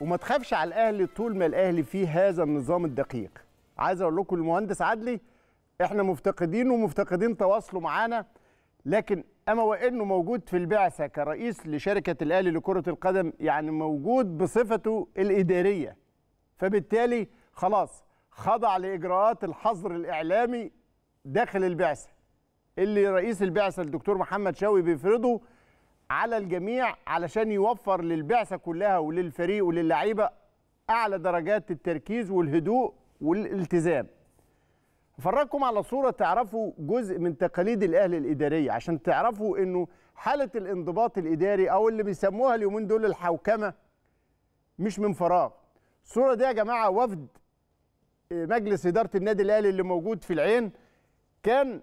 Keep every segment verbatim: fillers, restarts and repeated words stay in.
وما تخافش على الاهلي طول ما الاهلي فيه هذا النظام الدقيق. عايز اقول لكم المهندس عدلي احنا مفتقدينه ومفتقدين تواصله معانا، لكن اما وانه موجود في البعثه كرئيس لشركه الاهلي لكره القدم، يعني موجود بصفته الاداريه، فبالتالي خلاص خضع لاجراءات الحظر الاعلامي داخل البعثه اللي رئيس البعثه الدكتور محمد شوقي بيفرضه على الجميع علشان يوفر للبعثه كلها وللفريق وللعيبه اعلى درجات التركيز والهدوء والالتزام. افرجكم على صوره تعرفوا جزء من تقاليد الاهلي الاداريه عشان تعرفوا انه حاله الانضباط الاداري او اللي بيسموها اليومين دول الحوكمه مش من فراغ. الصوره دي يا جماعه وفد مجلس اداره النادي الاهلي اللي موجود في العين، كان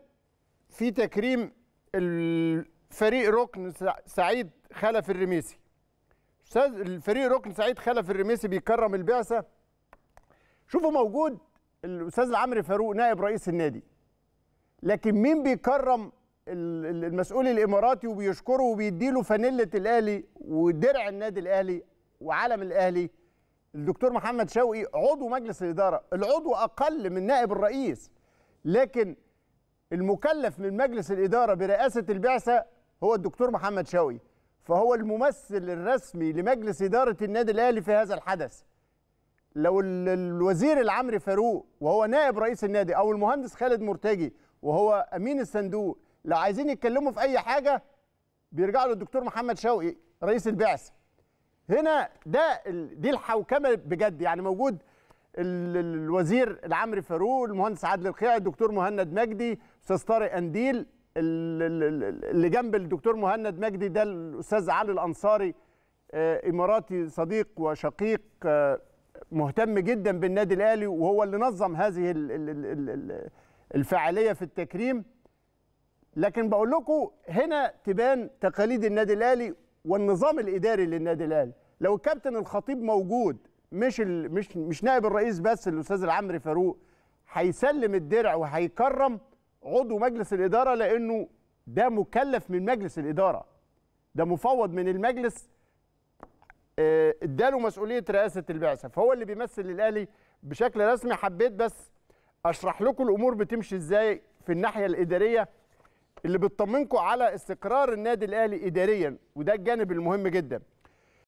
في تكريم الفريق ركن سعيد خلف الرميثي. الفريق ركن سعيد خلف الرميثي بيكرم البعثه. شوفوا موجود الاستاذ العامري فاروق نائب رئيس النادي، لكن مين بيكرم المسؤول الاماراتي وبيشكره وبيديله فانيله الاهلي ودرع النادي الاهلي وعلم الاهلي؟ الدكتور محمد شوقي عضو مجلس الاداره، العضو اقل من نائب الرئيس، لكن المكلف من مجلس الاداره برئاسه البعثه هو الدكتور محمد شوقي، فهو الممثل الرسمي لمجلس اداره النادي الاهلي في هذا الحدث. لو الوزير العامري فاروق وهو نائب رئيس النادي او المهندس خالد مرتجي وهو امين الصندوق لو عايزين يتكلموا في اي حاجه بيرجعوا للدكتور محمد شوقي رئيس البعثه. هنا ده دي الحوكمه بجد، يعني موجود الوزير العامري فاروق، المهندس عادل الخيع، الدكتور مهند مجدي، استاذ طارق أنديل، اللي جنب الدكتور مهند مجدي ده الاستاذ علي الأنصاري اماراتي صديق وشقيق مهتم جدا بالنادي الاهلي وهو اللي نظم هذه الفعاليه في التكريم. لكن بقول لكم هنا تبان تقاليد النادي الاهلي والنظام الاداري للنادي الاهلي. لو الكابتن الخطيب موجود مش مش مش نائب الرئيس بس الاستاذ العامري فاروق هيسلم الدرع وهيكرم عضو مجلس الاداره، لانه ده مكلف من مجلس الاداره، ده مفوض من المجلس اداله مسؤوليه رئاسه البعثه، فهو اللي بيمثل الاهلي بشكل رسمي. حبيت بس اشرح لكم الامور بتمشي ازاي في الناحيه الاداريه اللي بتطمنكم على استقرار النادي الاهلي اداريا، وده الجانب المهم جدا.